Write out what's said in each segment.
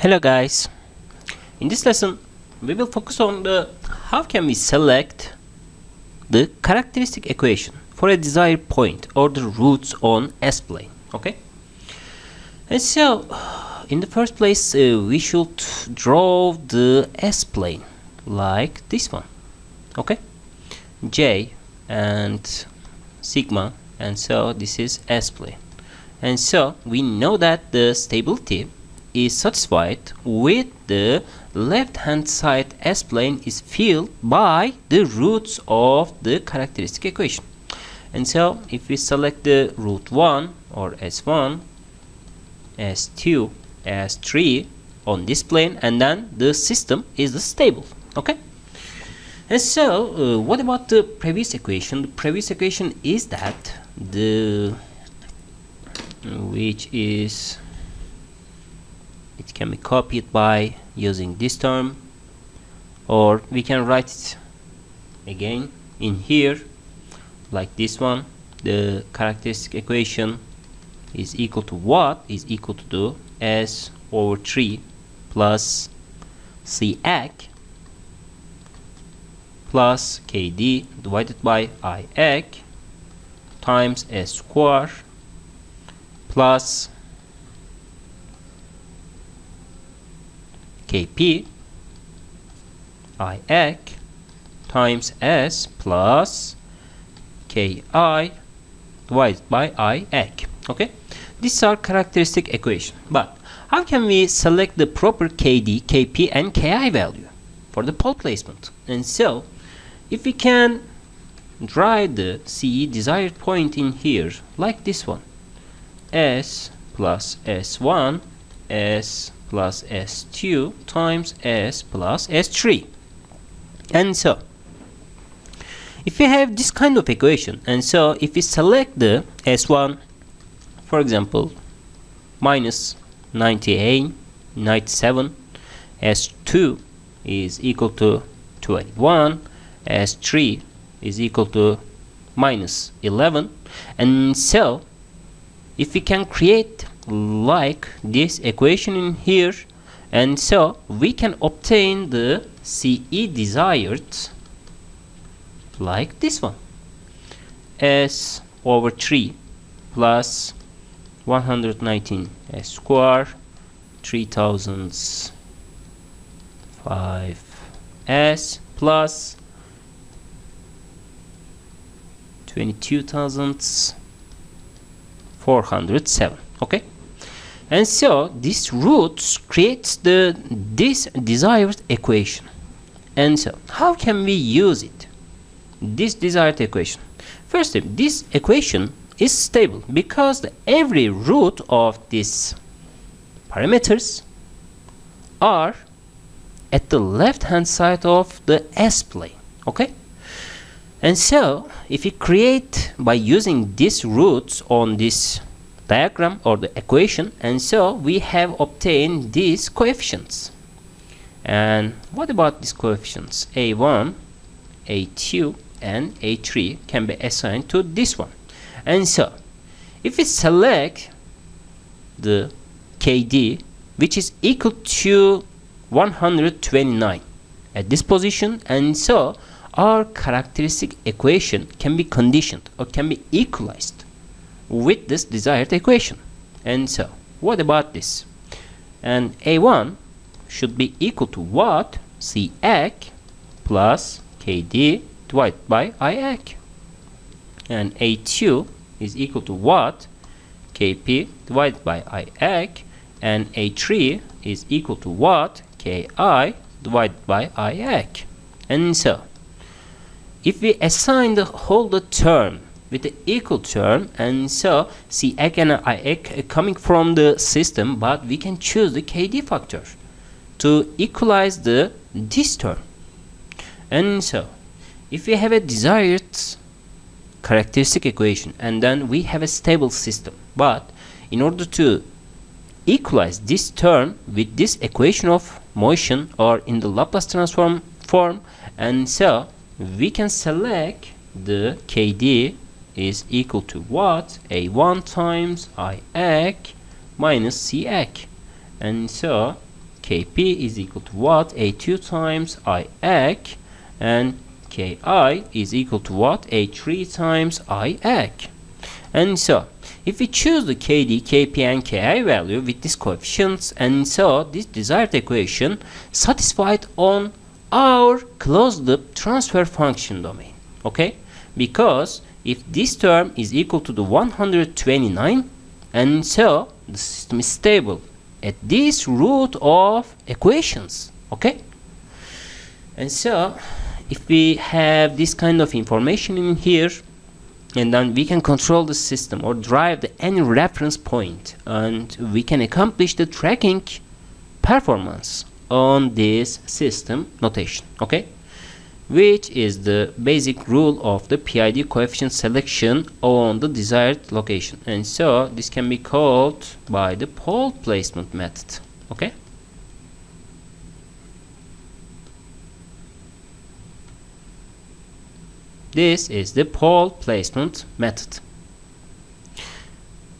Hello guys, in this lesson we will focus on the how can we select the characteristic equation for a desired point or the roots on S-plane. Okay, and so in the first place we should draw the S-plane like this one. Okay, J and sigma, and so this is S-plane, and so we know that the stability is satisfied with the left hand side S-plane is filled by the roots of the characteristic equation. And so if we select the root 1 or S1, S2, S3 on this plane, and then the system is stable. Okay, and so what about the previous equation? The previous equation is that the it can be copied by using this term, or we can write it again in here like this one. The characteristic equation is equal to what? Is equal to the S over 3 plus CX plus KD divided by IX times S square plus Kp IX times S plus Ki divided by IX. Okay, these are characteristic equation, but how can we select the proper Kd, Kp and Ki value for the pole placement? And so if we can draw the CE desired point in here like this one, S plus S1, S plus S2 times S plus S3. And so if we have this kind of equation, and so if we select the S1, for example, minus 98, 97, S2 is equal to 21, S3 is equal to minus 11, and so if we can create like this equation in here, and so we can obtain the CE desired like this one, S over 3 plus 119 S square 3005 S plus 22,407. Okay, and so this root creates this desired equation. And so how can we use it, this desired equation? Firstly, this equation is stable because every root of these parameters are at the left hand side of the S-plane. Okay, and so if we create by using these roots on this diagram or the equation, and so we have obtained these coefficients. And what about these coefficients? A1, A2 and A3 can be assigned to this one. And so if we select the KD, which is equal to 129 at this position, and so our characteristic equation can be conditioned or can be equalized with this desired equation. And so what about this? And A1 should be equal to what? CX plus KD divided by IX, and A2 is equal to what? KP divided by IX, and A3 is equal to what? KI divided by IX. And so if we assign the whole term with the equal term, and so CX and IX coming from the system, but we can choose the KD factor to equalize this term. And so if we have a desired characteristic equation, and then we have a stable system, but in order to equalize this term with this equation of motion or in the Laplace transform form, and so we can select the KD is equal to what? A1 times IX minus CX. And so Kp is equal to what? A2 times IAC, and Ki is equal to what? A3 times IAC. And so if we choose the Kd, Kp and Ki value with these coefficients, and so this desired equation satisfied on our closed loop transfer function domain, okay? Because if this term is equal to the 129, and so the system is stable at this root of equations, okay? And so if we have this kind of information in here, and then we can control the system or drive the any reference point, and we can accomplish the tracking performance on this system notation, okay? Which is the basic rule of the PID coefficient selection on the desired location. And so this can be called by the pole placement method, okay? This is the pole placement method,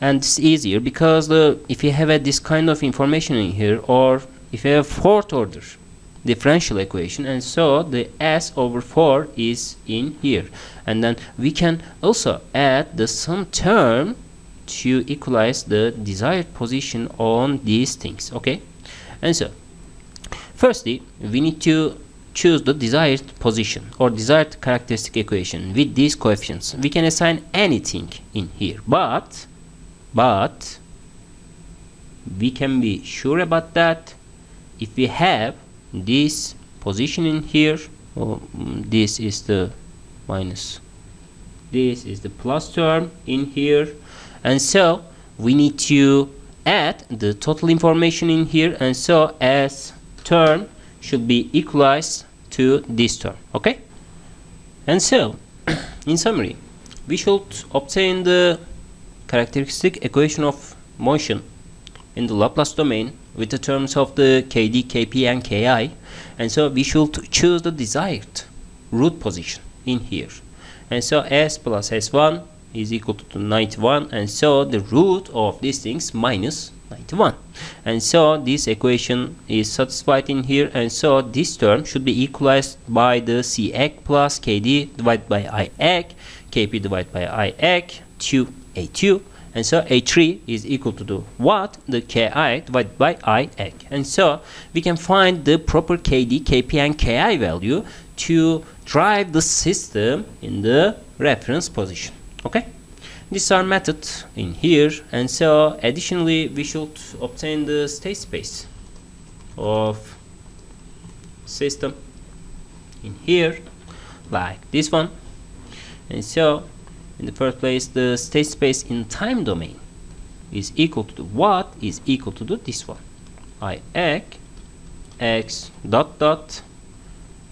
and it's easier because if you have this kind of information in here, or if you have fourth order differential equation, and so the s over 4 is in here, and then we can also add the sum term to equalize the desired position on these things, okay? And so firstly we need to choose the desired position or desired characteristic equation with these coefficients. We can assign anything in here, but we can be sure about that if we have this position in here. This is the minus, this is the plus term in here, and so we need to add the total information in here, and so s term should be equalized to this term, okay? And so in summary, we should obtain the characteristic equation of motion in the Laplace domain with the terms of the Kd, Kp and Ki, and so we should choose the desired root position in here, and so s plus s1 is equal to 91, and so the root of these things minus 91, and so this equation is satisfied in here, and so this term should be equalized by the Cx plus Kd divided by Iac, Kp divided by Iac to A2, and so A3 is equal to the what? The Ki divided by Iac, and so we can find the proper Kd, Kp and Ki value to drive the system in the reference position, okay? These are methods in here, and so additionally we should obtain the state space of system in here like this one. And so in the first place, the state space in time domain is equal to the what? Is equal to this one, Iac x dot dot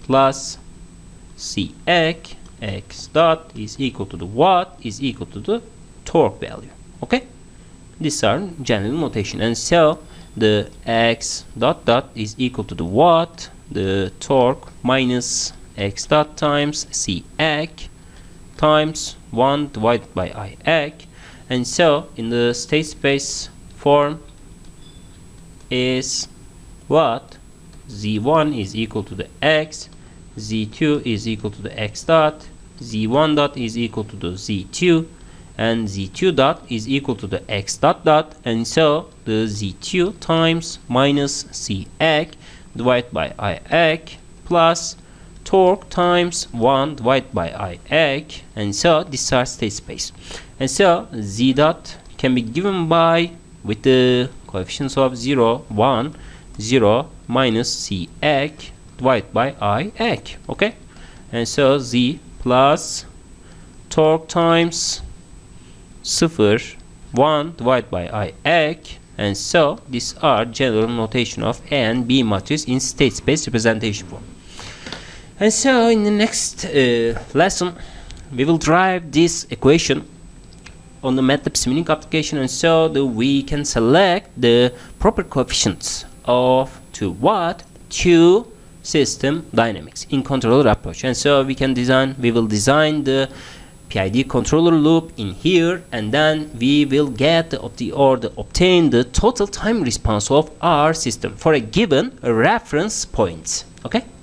plus Cac x dot is equal to the what? Is equal to the torque value, okay? These are general notation, and so the x dot dot is equal to the what? The torque minus x dot times Cac times 1 divided by Iac, and so in the state space form is what? Z1 is equal to the x, z2 is equal to the x dot, z1 dot is equal to the z2, and z2 dot is equal to the x dot dot, and so the z2 times minus Cac divided by Iac plus torque times 1 divided by Iac, and so these are state space, and so z dot can be given by with the coefficients of 0 1 0 minus Cac divided by Iac, okay? And so z plus torque times 0 1 divided by Iac, and so these are general notation of A and B matrix in state space representation form. And so in the next lesson we will drive this equation on the MATLAB Simulink application, and so we can select the proper coefficients of to what? To system dynamics in controller approach, and so we will design the PID controller loop in here, and then we will get obtain the total time response of our system for a given reference point. Okay.